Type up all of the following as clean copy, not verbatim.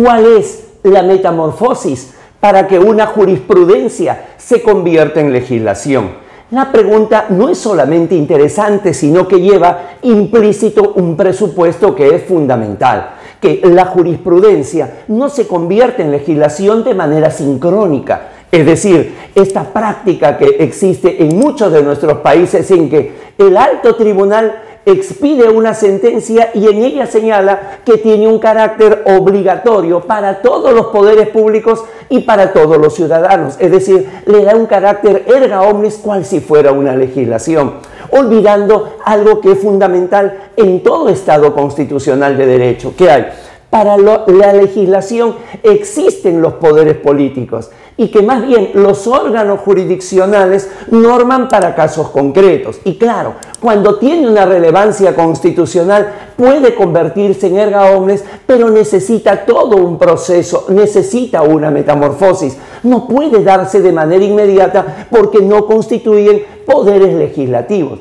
¿Cuál es la metamorfosis para que una jurisprudencia se convierta en legislación? La pregunta no es solamente interesante, sino que lleva implícito un presupuesto que es fundamental, que la jurisprudencia no se convierte en legislación de manera sincrónica. Es decir, esta práctica que existe en muchos de nuestros países en que el alto tribunal expide una sentencia y en ella señala que tiene un carácter obligatorio para todos los poderes públicos y para todos los ciudadanos. Es decir, le da un carácter erga omnes cual si fuera una legislación, olvidando algo que es fundamental en todo Estado constitucional de derecho, que hay para la legislación existen los poderes políticos y que más bien los órganos jurisdiccionales norman para casos concretos. Y claro, cuando tiene una relevancia constitucional puede convertirse en erga omnes, pero necesita todo un proceso, necesita una metamorfosis. No puede darse de manera inmediata porque no constituyen poderes legislativos.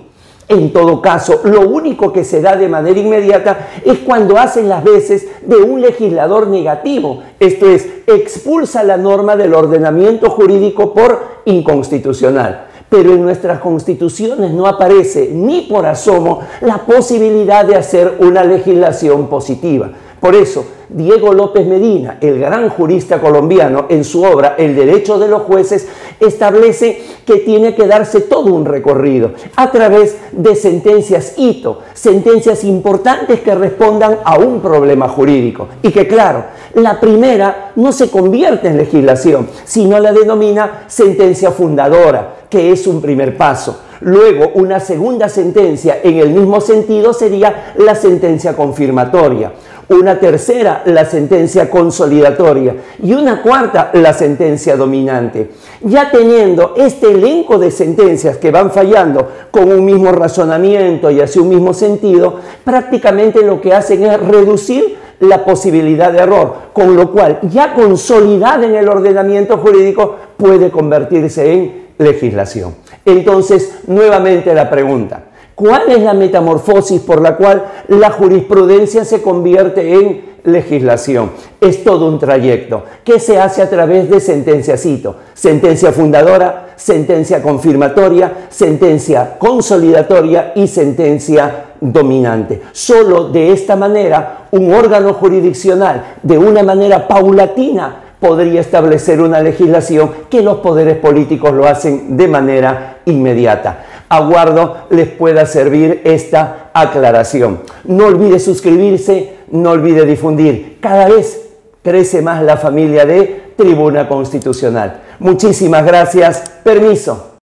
En todo caso, lo único que se da de manera inmediata es cuando hacen las veces de un legislador negativo, esto es, expulsa la norma del ordenamiento jurídico por inconstitucional. Pero en nuestras constituciones no aparece ni por asomo la posibilidad de hacer una legislación positiva. Por eso, Diego López Medina, el gran jurista colombiano, en su obra El Derecho de los Jueces, establece que tiene que darse todo un recorrido a través de sentencias hito, sentencias importantes que respondan a un problema jurídico. Y que claro, la primera no se convierte en legislación, sino la denomina sentencia fundadora, que es un primer paso. Luego, una segunda sentencia en el mismo sentido sería la sentencia confirmatoria. Una tercera, la sentencia consolidatoria, y una cuarta, la sentencia dominante. Ya teniendo este elenco de sentencias que van fallando con un mismo razonamiento y hacia un mismo sentido, prácticamente lo que hacen es reducir la posibilidad de error, con lo cual ya consolidada en el ordenamiento jurídico puede convertirse en legislación. Entonces, nuevamente la pregunta: ¿cuál es la metamorfosis por la cual la jurisprudencia se convierte en legislación? Es todo un trayecto que se hace a través de sentencias hito, sentencia fundadora, sentencia confirmatoria, sentencia consolidatoria y sentencia dominante. Solo de esta manera un órgano jurisdiccional, de una manera paulatina, podría establecer una legislación que los poderes políticos lo hacen de manera inmediata. Aguardo les pueda servir esta aclaración. No olvide suscribirse, no olvide difundir. Cada vez crece más la familia de Tribuna Constitucional. Muchísimas gracias. Permiso.